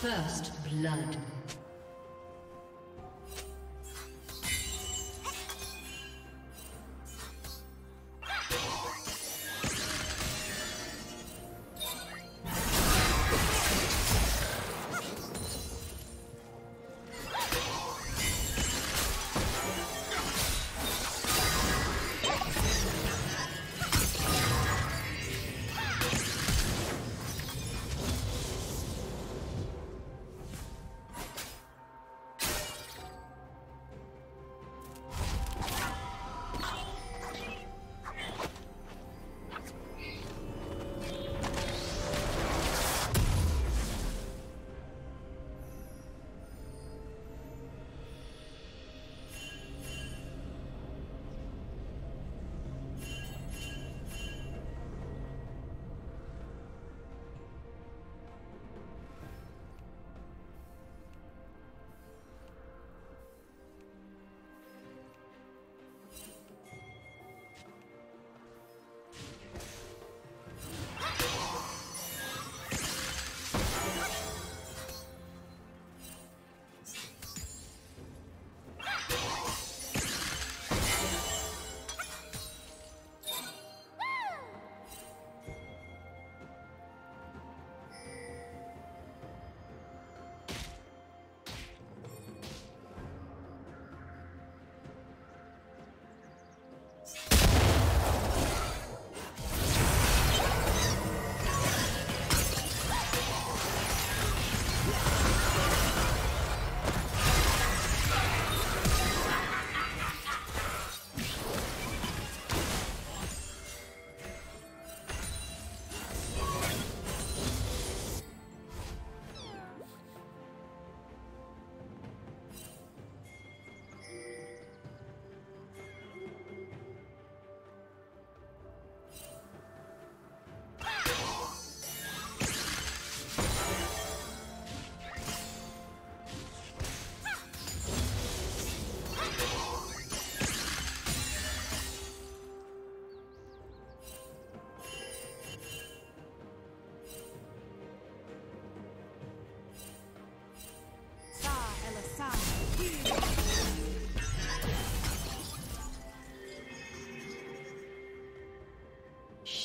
First blood.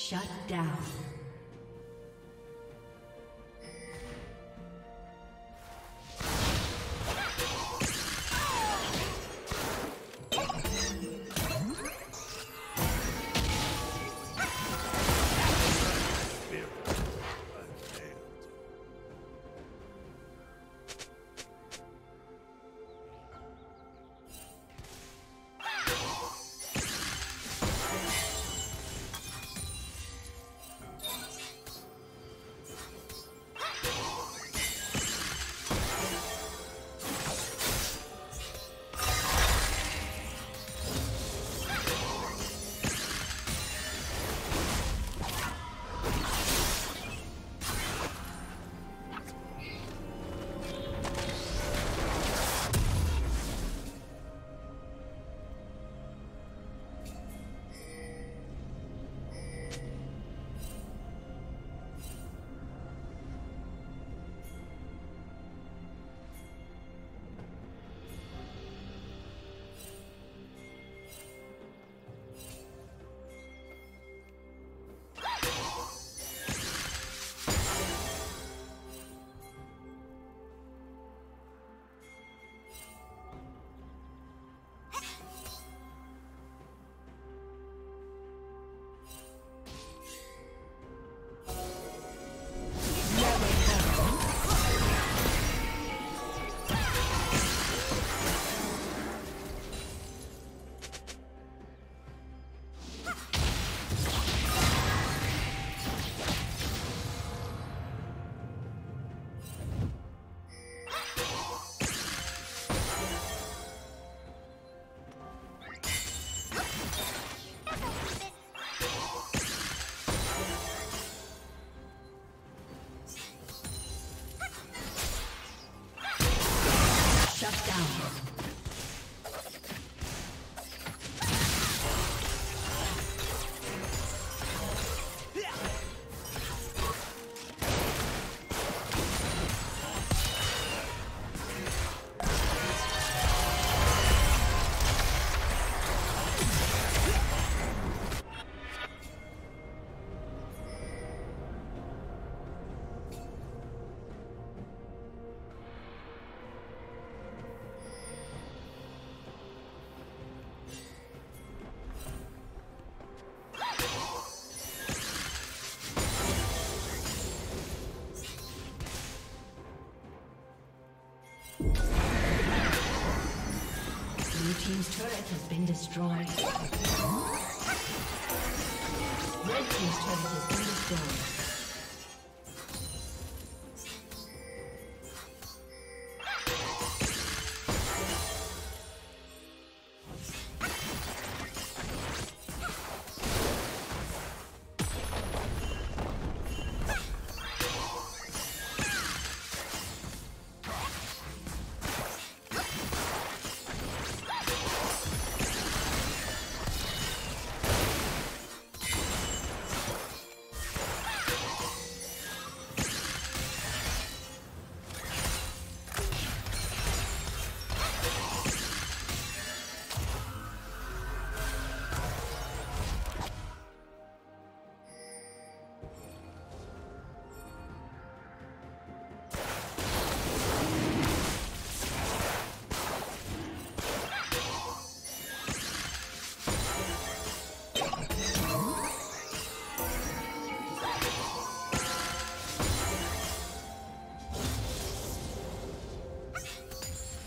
Shut down. team's turret has been destroyed. Red team's turret has been destroyed.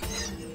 Thank you.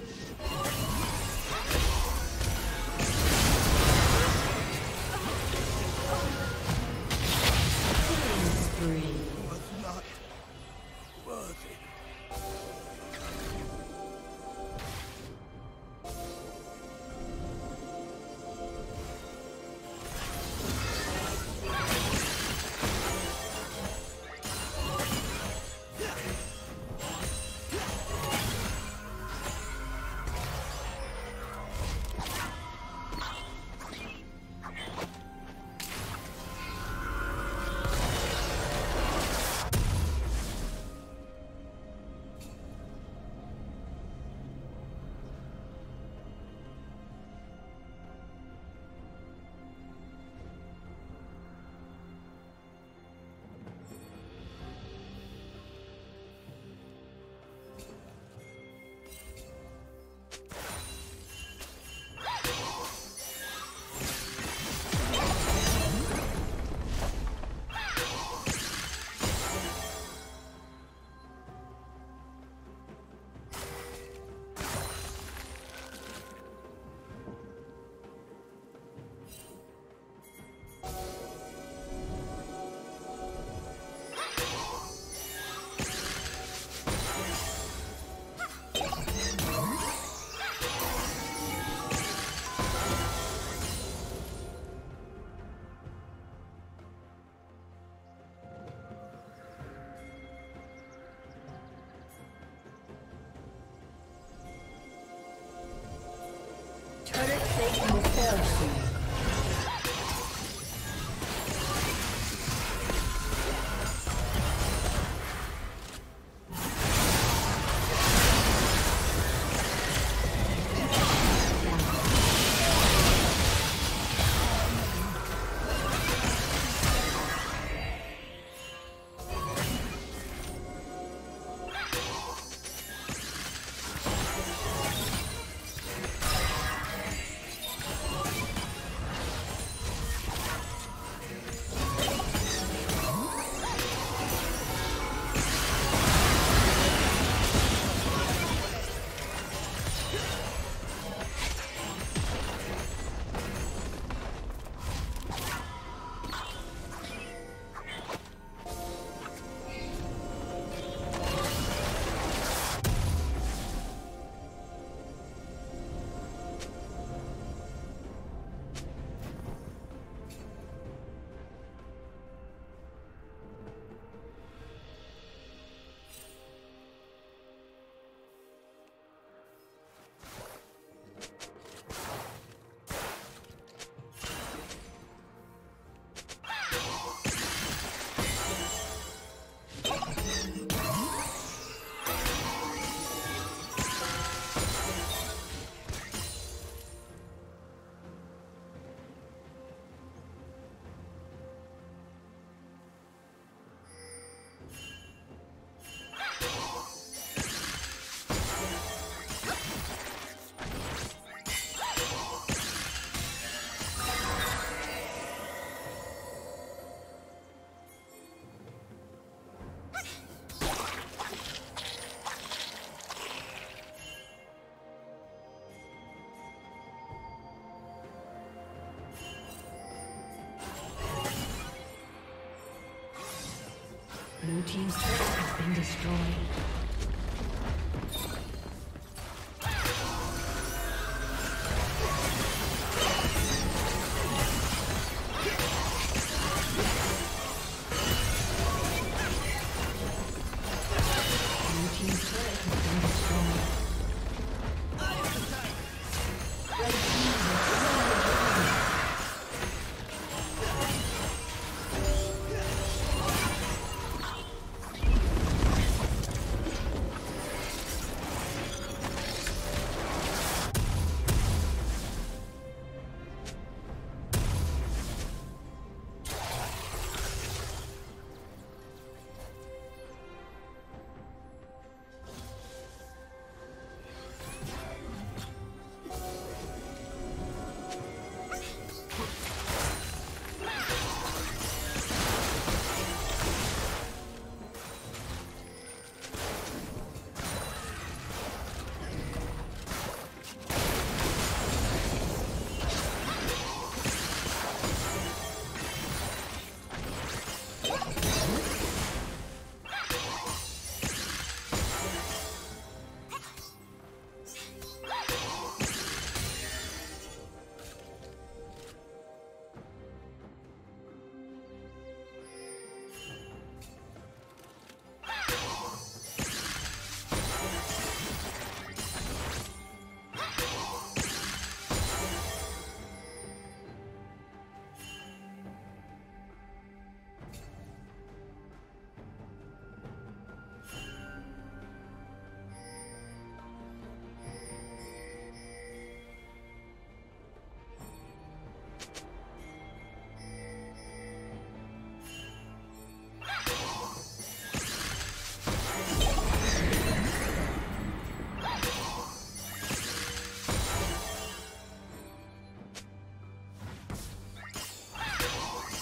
Blue team's turret has been destroyed.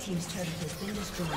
Team's turret has been destroyed.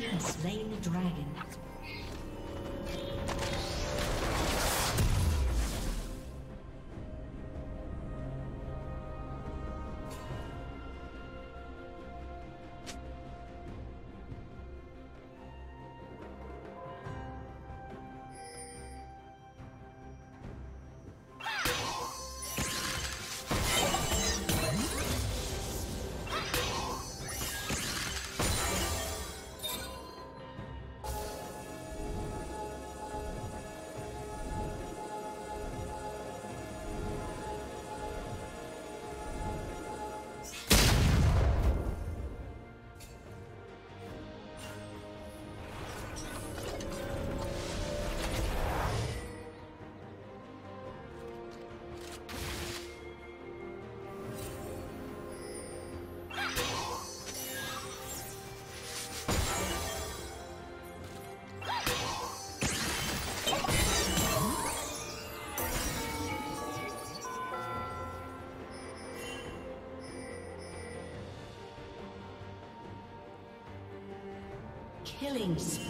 He has slain the dragon. Killing spree.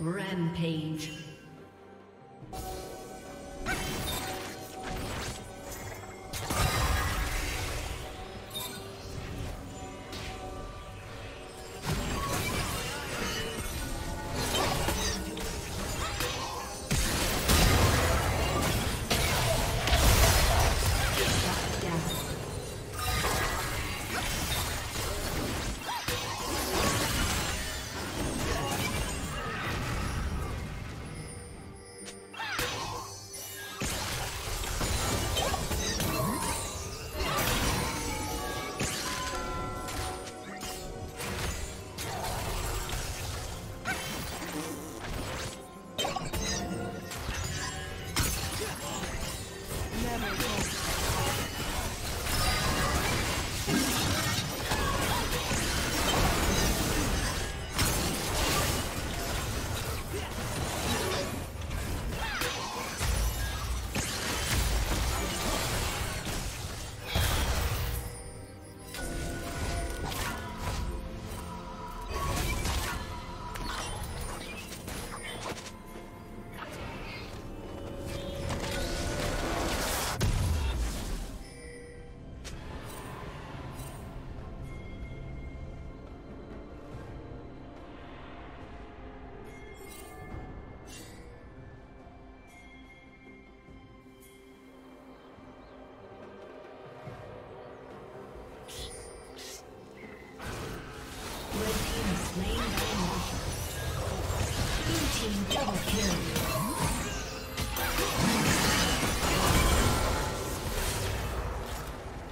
Rampage.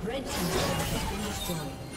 Red team has been destroyed.